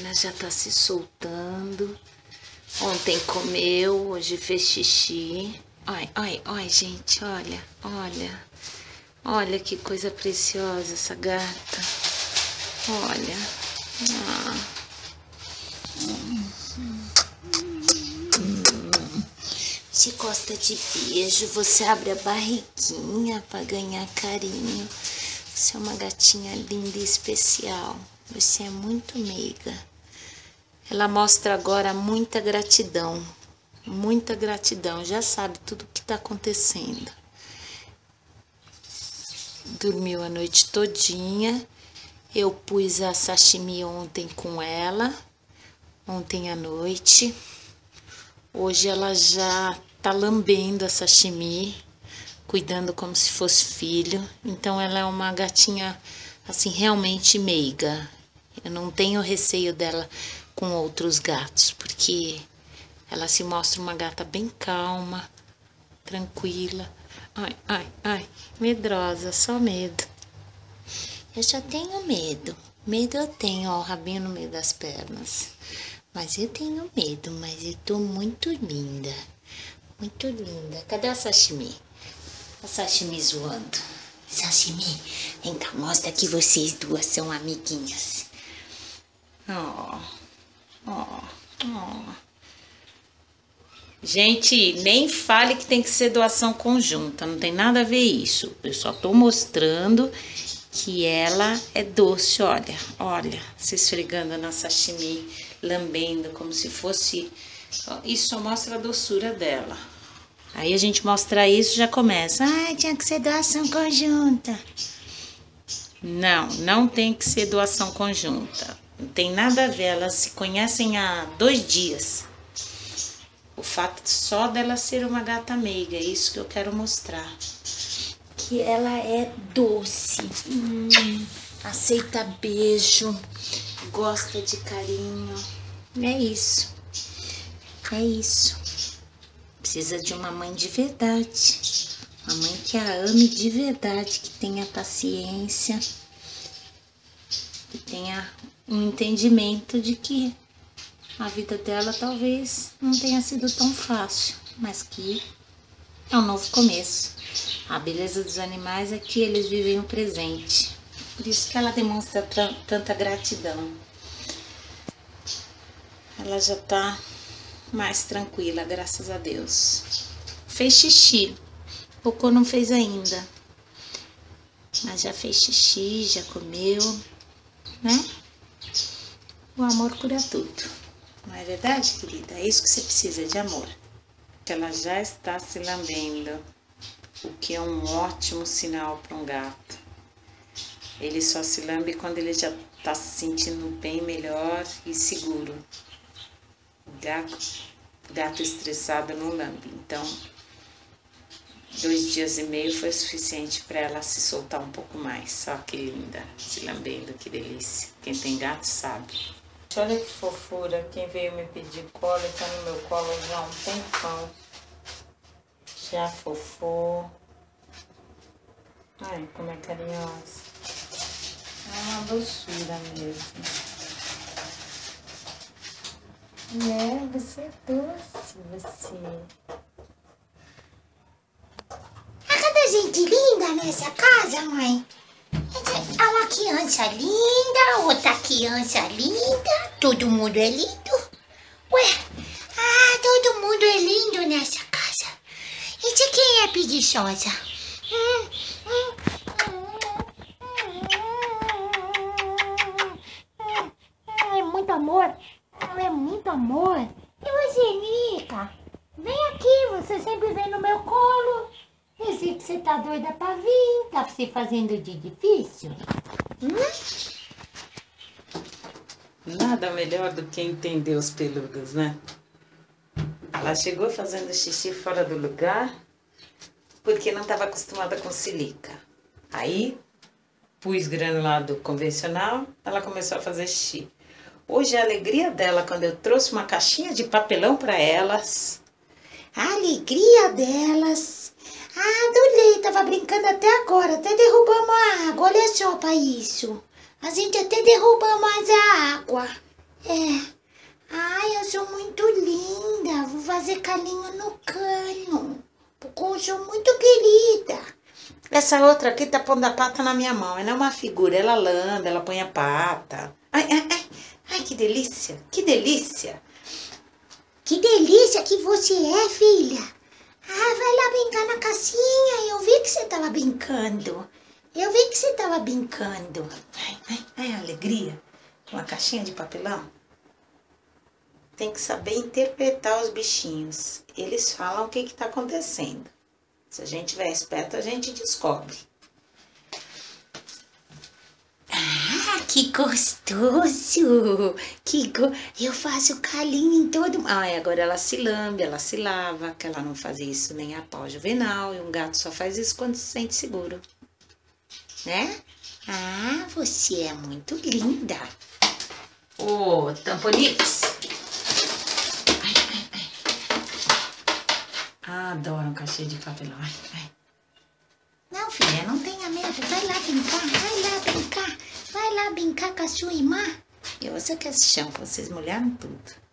Ela já tá se soltando. Ontem comeu, hoje fez xixi. Ai, ai, ai, gente, olha, olha. Olha que coisa preciosa essa gata. Olha. Te gosta de beijo, você abre a barriguinha pra ganhar carinho. Você é uma gatinha linda e especial. Você é muito meiga. Ela mostra agora muita gratidão. Muita gratidão. Já sabe tudo o que tá acontecendo. Dormiu a noite todinha. Eu pus a sashimi ontem com ela. Ontem à noite. Hoje ela já tá lambendo a sashimi, cuidando como se fosse filho. Então ela é uma gatinha assim realmente meiga. Eu não tenho receio dela com outros gatos, porque ela se mostra uma gata bem calma, tranquila. Ai, ai, ai, medrosa, só medo. Eu já tenho medo. Medo eu tenho, ó, o rabinho no meio das pernas. Mas eu tenho medo, mas eu tô muito linda. Muito linda. Cadê a sashimi? A sashimi zoando. Sashimi, vem cá, mostra que vocês duas são amiguinhas. Ó, ó, ó. Gente, nem fale que tem que ser doação conjunta, não tem nada a ver isso. Eu só tô mostrando que ela é doce, olha, olha, se esfregando na sashimi, lambendo como se fosse... Isso só mostra a doçura dela. Aí a gente mostra isso e já começa. Ai, tinha que ser doação conjunta. Não, não tem que ser doação conjunta. Não tem nada a ver, elas se conhecem há 2 dias. O fato só dela ser uma gata meiga, é isso que eu quero mostrar. Que ela é doce, aceita beijo, gosta de carinho, é isso, é isso. Precisa de uma mãe de verdade, uma mãe que a ame de verdade, que tenha paciência, que tenha um entendimento de que a vida dela talvez não tenha sido tão fácil, mas que é um novo começo. A beleza dos animais é que eles vivem o presente. Por isso que ela demonstra tanta gratidão. Ela já tá mais tranquila, graças a Deus. Fez xixi. Cocô não fez ainda. Mas já fez xixi, já comeu, né? O amor cura tudo. Não é verdade, querida? É isso que você precisa, de amor. Ela já está se lambendo. O que é um ótimo sinal para um gato. Ele só se lambe quando ele já está se sentindo bem melhor e seguro. Gato estressado não lambe. Então, 2 dias e meio foi suficiente para ela se soltar um pouco mais. Só que linda, se lambendo, que delícia. Quem tem gato sabe. Olha que fofura, quem veio me pedir colo está no meu colo já há um tempão. Já fofou. Ai, como é carinhosa. É uma doçura mesmo. É, você é doce, você. Há cada gente linda nessa casa, mãe. Há uma criança linda, outra criança linda. Todo mundo é lindo. Ué, todo mundo é lindo nessa casa. E de quem é preguiçosa? É muito amor. É muito amor. E Eugênica, vem aqui. Você sempre vem no meu colo. Eu sei que você tá doida pra vir. Tá se fazendo de difícil. Nada melhor do que entender os peludos, né? Ela chegou fazendo xixi fora do lugar, porque não estava acostumada com silica. Aí, pus granulado convencional, ela começou a fazer xixi. Hoje, a alegria dela, quando eu trouxe uma caixinha de papelão para elas. A alegria delas. Ah, adorei, tava brincando até agora, até derrubamos a água, olha só para isso. A gente até derrubamos a água. É. Ai, eu sou muito linda. Vou fazer calinho no cano. Porque eu sou muito querida. Essa outra aqui tá pondo a pata na minha mão. Ela é uma figura. Ela lambe, ela põe a pata. Ai, ai, ai. Ai, que delícia. Que delícia. Que delícia que você é, filha. Ah, vai lá brincar na casinha. Eu vi que você tava brincando. Eu vi que você tava brincando. Ai, ai, ai, alegria. Uma caixinha de papelão. Tem que saber interpretar os bichinhos. Eles falam o que que tá acontecendo. Se a gente tiver esperto, a gente descobre. Ah, que gostoso! Eu faço calinho em todo... Ai, agora ela se lambe, ela se lava, que ela não fazia isso nem a pau juvenal. E um gato só faz isso quando se sente seguro. Né? Ah, você é muito linda. Ô, Tampolix. Ai, ai, ai. Adoro um cachê de papelão. Ai, ai. Não, filha, não tenha medo. Vai lá brincar, vai lá brincar. Vai lá brincar com a sua irmã. Eu uso aquele chão pra vocês molharem tudo.